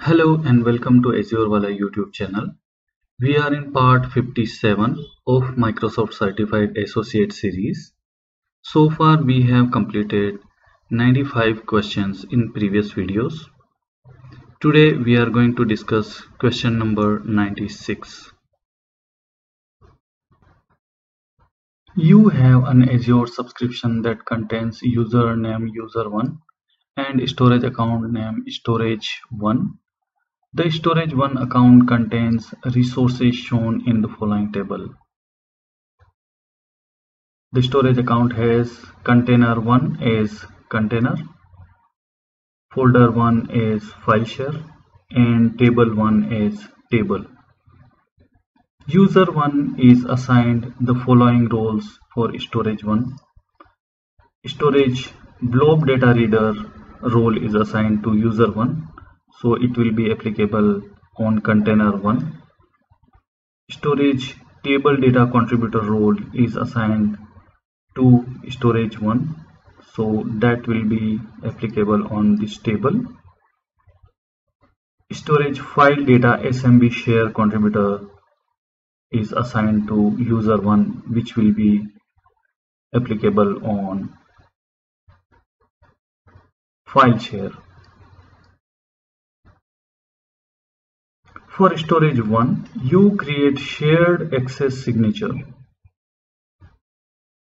Hello and welcome to Azure Wala YouTube channel. We are in part 57 of Microsoft Certified Associate series. So far we have completed 95 questions in previous videos. Today we are going to discuss question number 96. You have an Azure subscription that contains username user1 and storage account name storage1. The storage1 account contains resources shown in the following table. The storage account has container1 as container, folder1 as file share, and table1 as table. User1 is assigned the following roles for storage1. Storage Blob Data Reader role is assigned to user1. So it will be applicable on container1. Storage Table Data Contributor role is assigned to storage1. So that will be applicable on this table. Storage File Data SMB Share Contributor is assigned to user1, which will be applicable on file share. For storage1, you create shared access signature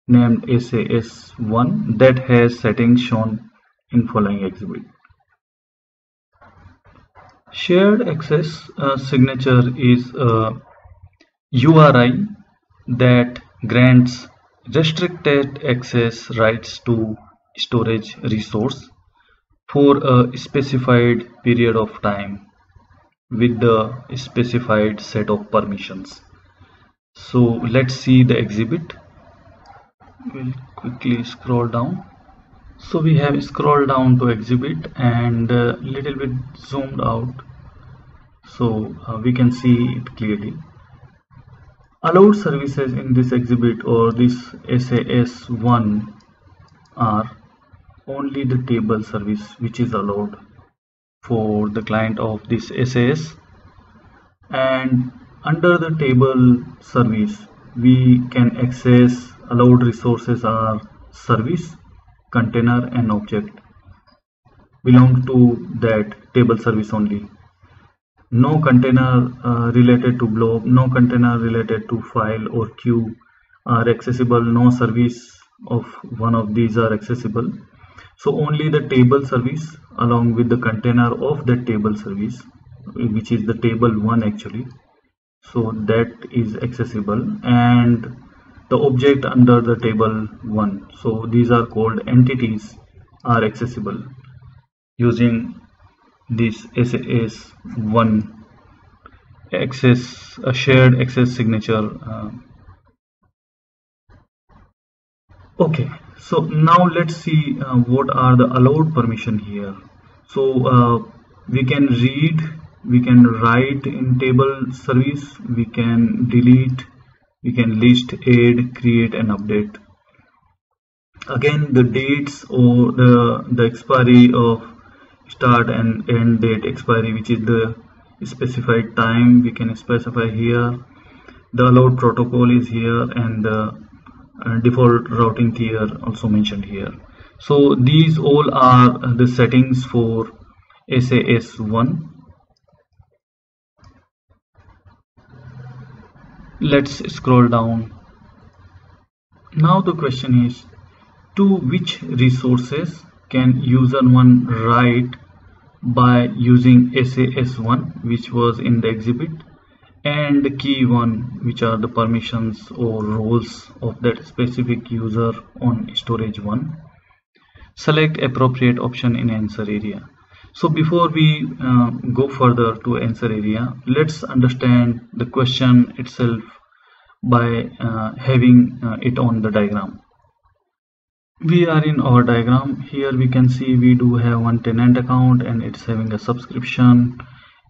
named SAS1 that has settings shown in following exhibit. Shared access signature is a URI that grants restricted access rights to storage resource for a specified period of time with the specified set of permissions. So let's see the exhibit. We'll quickly scroll down. So we have scrolled down to exhibit and a little bit zoomed out, so we can see it clearly. Allowed services in this exhibit or this SAS1 are only the table service, which is allowed for the client of this SAS, and under the table service we can access allowed resources are service, container and object belong to that table service only. No container related to blob, no container related to file or queue are accessible, no service of one of these are accessible. So only the table service along with the container of the table service, which is the table1 actually, so that is accessible, and the object under the table1, so these are called entities, are accessible using this SAS1 access, a shared access signature. Okay, so now let's see what are the allowed permission here. So we can read, we can write in table service, we can delete, we can list, add, create and update. Again, the dates or the expiry of start and end date expiry, which is the specified time, we can specify here. The allowed protocol is here, and the default routing tier also mentioned here. So these all are the settings for SAS1. Let's scroll down. Now the question is, to which resources can user1 write by using SAS1, which was in the exhibit, and the key1, which are the permissions or roles of that specific user on storage1. Select appropriate option in answer area. So before we go further to answer area, let's understand the question itself by having it on the diagram. We are in our diagram. Here we can see we do have one tenant account and it's having a subscription,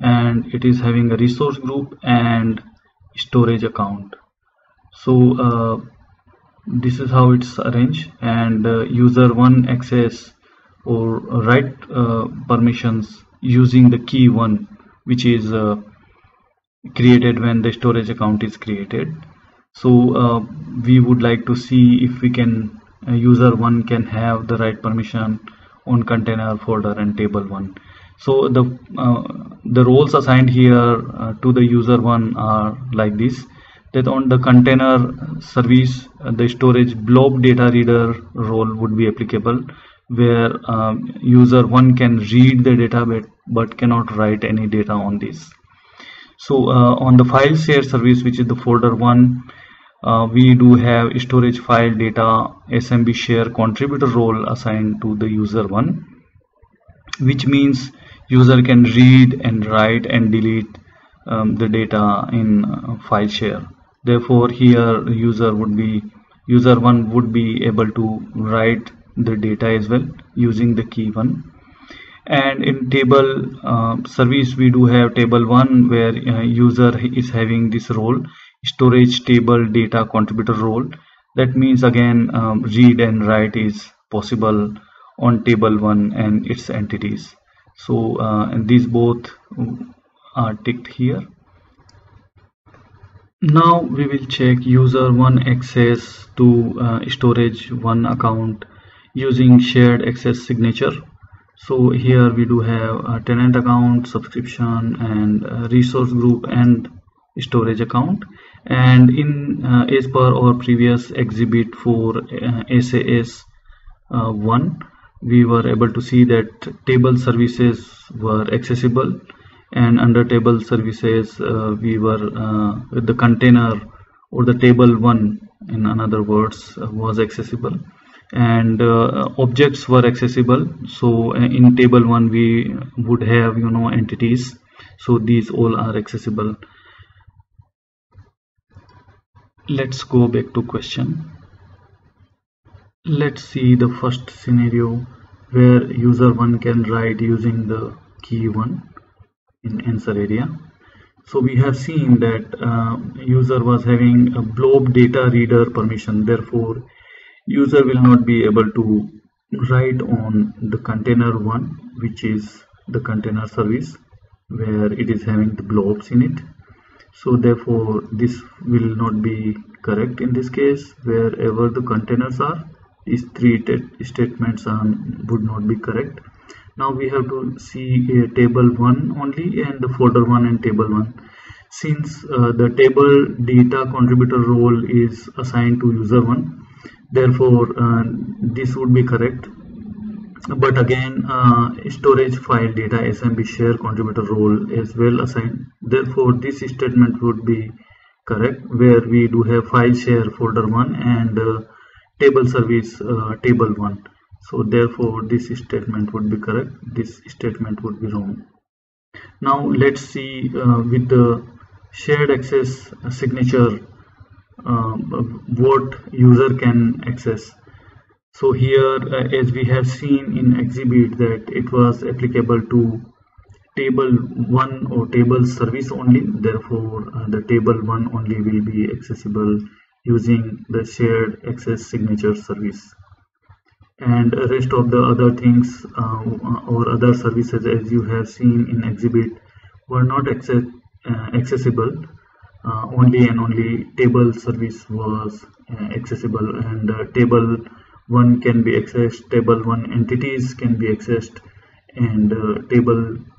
and it is having a resource group and storage account. So this is how it's arranged, and user1 access or write permissions using the key 1, which is created when the storage account is created. So we would like to see if we can user 1 can have the right permission on container, folder and table 1. So the roles assigned here to the user 1 are like this, that on the container service the storage blob data reader role would be applicable, where user 1 can read the data but cannot write any data on this. So on the file share service, which is the folder 1, we do have storage file data SMB share contributor role assigned to the user 1, which means user can read and write and delete the data in file share. Therefore here user 1 would be able to write the data as well using the key 1. And in table service we do have table 1, where user is having this role, storage table data contributor role. That means again read and write is possible on table 1 and its entities. So and these both are ticked here. Now we will check user 1 access to storage 1 account using shared access signature. So here we do have a tenant account, subscription and resource group and storage account. And in as per our previous exhibit for SAS 1, we were able to see that table services were accessible, and under table services we were the container or the table 1, in another words, was accessible, and objects were accessible. So in table 1 we would have, you know, entities, so these all are accessible. Let's go back to question. Let's see the first scenario where user 1 can write using the key 1 in answer area. So we have seen that user was having a blob data reader permission, therefore user will not be able to write on the container 1, which is the container service where it is having the blobs in it. So therefore this will not be correct in this case. Wherever the containers are, these three statements would not be correct. Now we have to see a table 1 only and the folder 1 and table 1. Since the table data contributor role is assigned to user 1, therefore this would be correct. But again storage file data SMB share contributor role as well assigned, therefore this statement would be correct, where we do have file share folder 1 and table service table 1. So therefore this statement would be correct, this statement would be wrong. Now let's see with the shared access signature what user can access. So here as we have seen in exhibit that it was applicable to table 1 or table service only, therefore the table 1 only will be accessible using the shared access signature service. And rest of the other things or other services, as you have seen in exhibit, were not accessible. Only and only table service was accessible, and table 1 can be accessed, table 1 entities can be accessed, and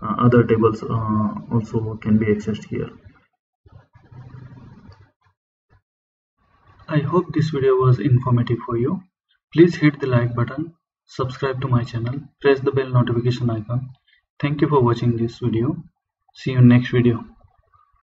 other tables also can be accessed here. I hope this video was informative for you. Please hit the like button, subscribe to my channel, press the bell notification icon. Thank you for watching this video. See you in next video.